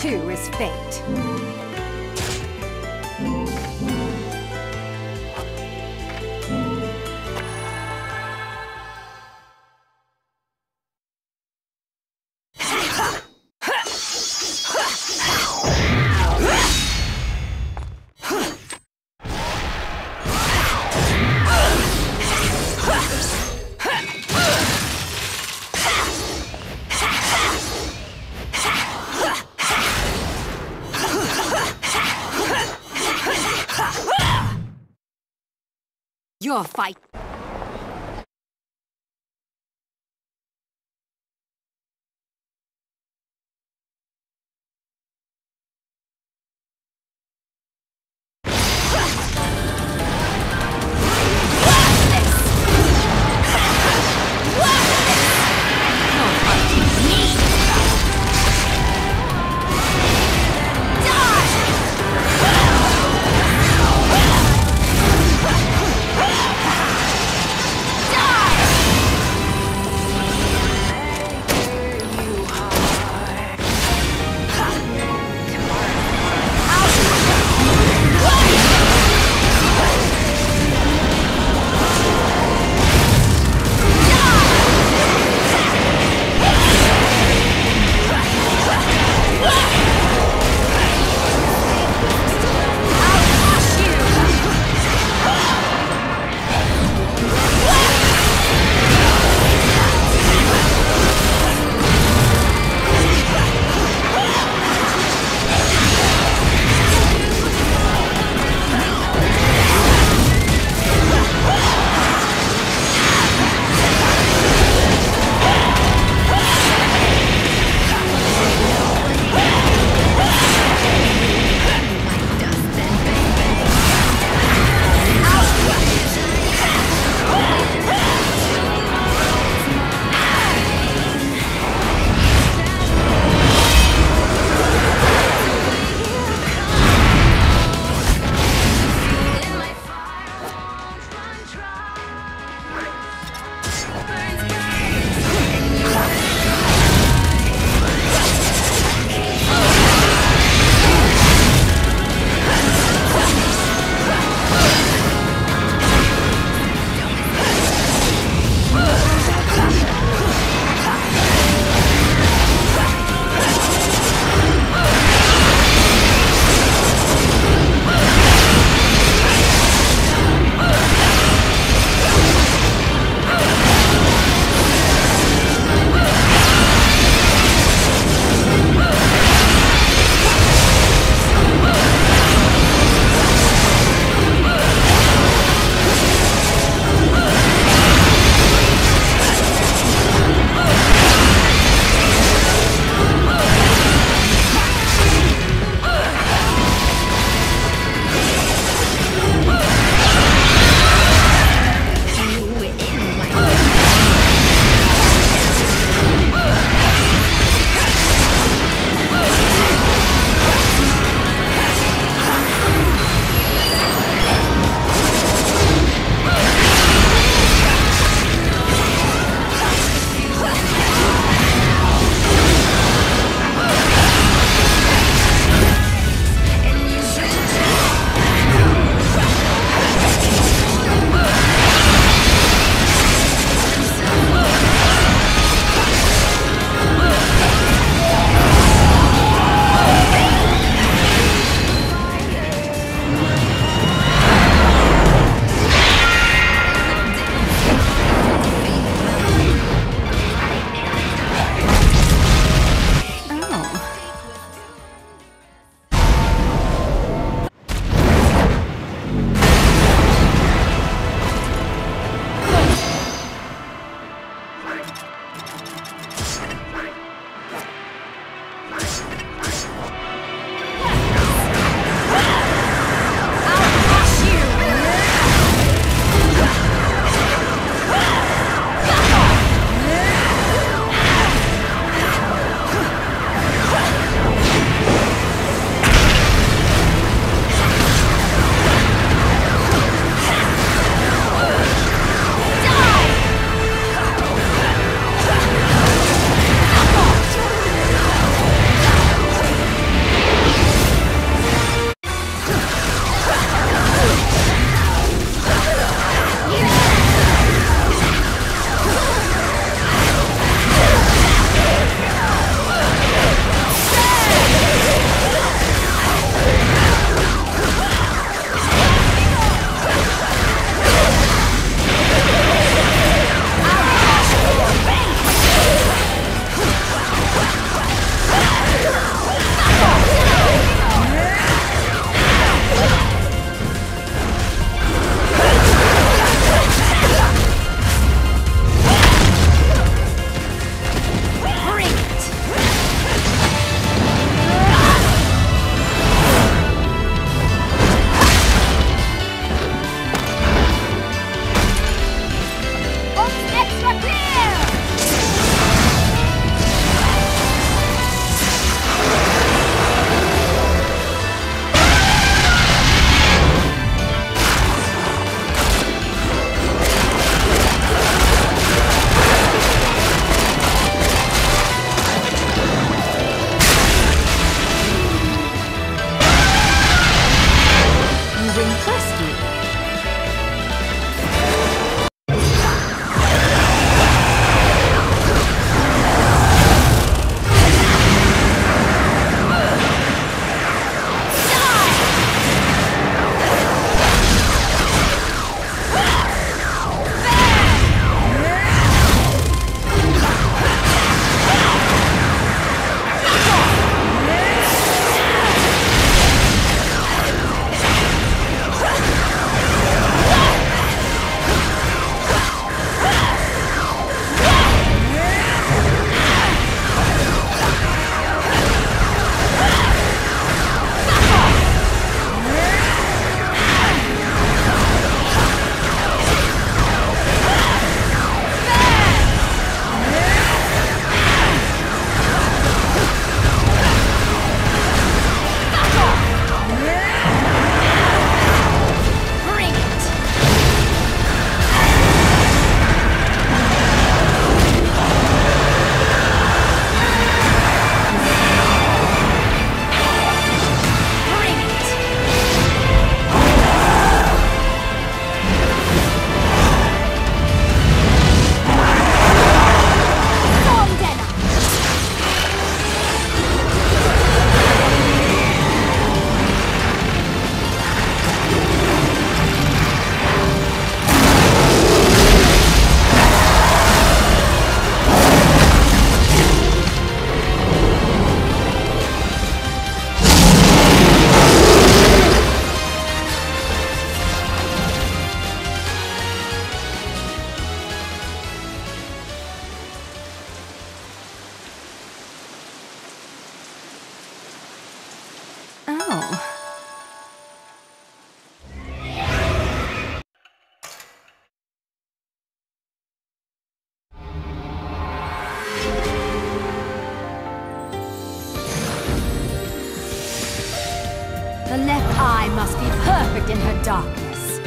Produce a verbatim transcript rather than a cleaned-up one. too is fate. Your fight. perfect in her darkness.